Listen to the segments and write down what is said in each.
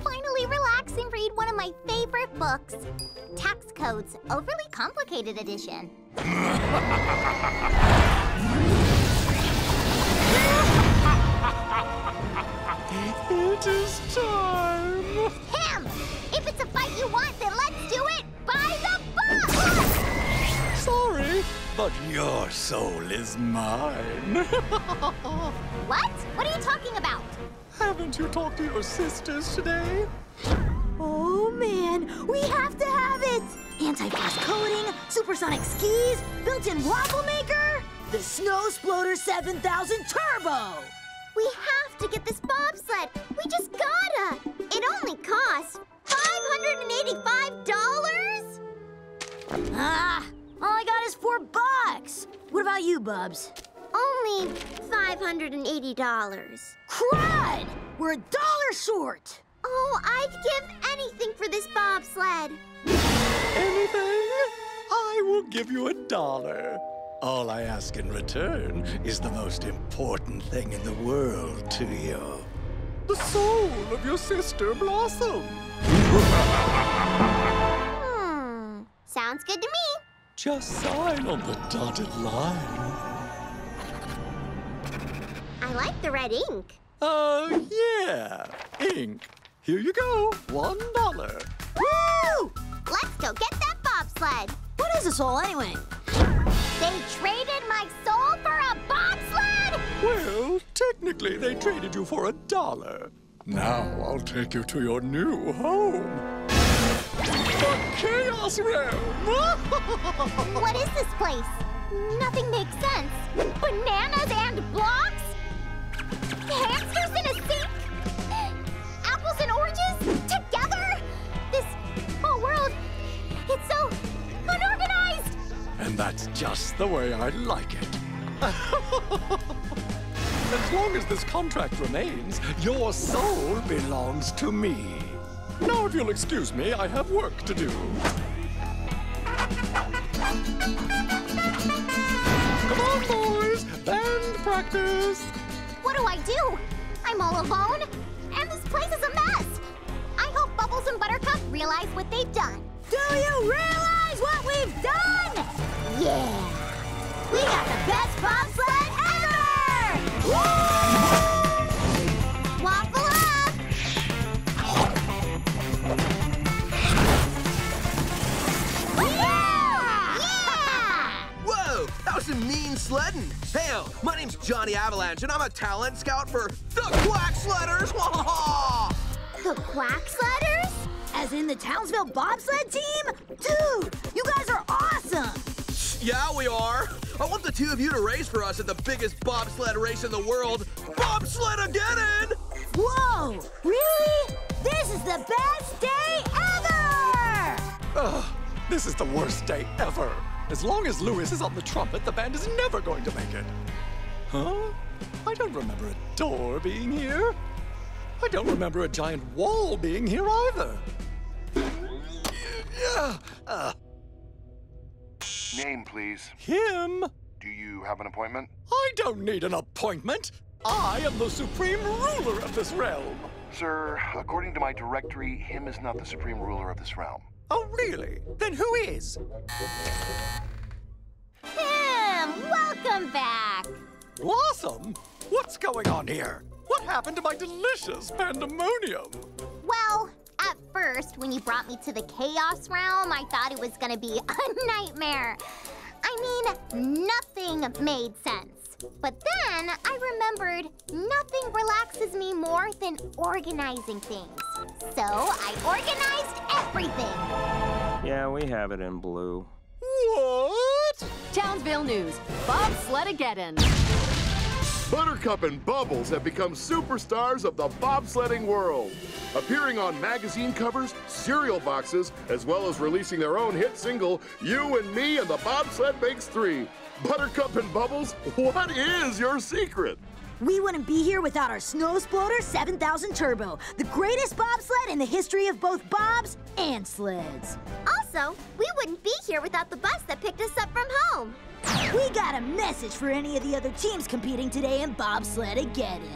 Finally relaxing, read one of my favorite books. Tax Codes, Overly Complicated Edition. It is time. Him! If it's a fight you want, then let's do it by the book! Sorry, but your soul is mine. What? What are you talking about? Haven't you talked to your sisters today? Oh, man, we have to have it! Anti-frost coating, supersonic skis, built-in waffle maker, the Snow Sploder 7000 Turbo! We have to get this bobsled. We just gotta. It only costs $585. All I got is $4. What about you, Bubs? Only $580. Crud! We're $1 short. Oh, I'd give anything for this bobsled. Anything? I will give you $1. All I ask in return is the most important thing in the world to you. The soul of your sister, Blossom. Sounds good to me. Just sign on the dotted line. I like the red ink. Oh, yeah, ink. Here you go, $1. Woo! Let's go get that bobsled. What is a soul, anyway? They traded my soul for a bobsled? Well, technically, they traded you for $1. Now I'll take you to your new home. The Chaos Realm! What is this place? Nothing makes sense. Bananas and blocks? Hamsters in a sink? Apples and oranges together? This whole world, it's so unorganized. And that's just the way I like it. As long as this contract remains, your soul belongs to me. Now, if you'll excuse me, I have work to do. Come on, boys, band practice. What do? I'm all alone, and this place is a mess. I hope Bubbles and Buttercup realize what they've done. Do you realize what we've done? Yeah! We got the best bobsled ever! Woo! Waffle up! Woo! Yeah! Yeah! Whoa, that was some mean sledding. Hey, my name's Johnny Avalanche, and I'm a talent scout for the Quack Sledders! The Quack Sledders? As in the Townsville Bobsled Team? Dude, you guys are awesome! Yeah, we are. I want the two of you to race for us at the biggest bobsled race in the world, Bobsledageddon! Whoa, really? This is the best day ever! Ugh, this is the worst day ever. As long as Lewis is on the trumpet, the band is never going to make it. Huh? I don't remember a door being here. I don't remember a giant wall being here either. Name, please. Him. Do you have an appointment? I don't need an appointment. I am the supreme ruler of this realm. Sir, according to my directory, him is not the supreme ruler of this realm. Oh, really? Then who is? Him! Welcome back. Blossom? What's going on here? What happened to my delicious pandemonium? Well, at first, when you brought me to the Chaos Realm, I thought it was gonna be a nightmare. I mean, nothing made sense. But then I remembered nothing relaxes me more than organizing things. So I organized everything. Yeah, we have it in blue. What? Townsville News, Bobsledageddon. Buttercup and Bubbles have become superstars of the bobsledding world, appearing on magazine covers, cereal boxes, as well as releasing their own hit single, You and Me and the Bobsled Makes Three. Buttercup and Bubbles, what is your secret? We wouldn't be here without our Snow Sploder 7000 Turbo, the greatest bobsled in the history of both bobs and sleds. Also, we wouldn't be here without the bus that picked us up from home. We got a message for any of the other teams competing today in Bobsledageddon.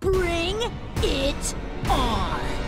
Bring it on!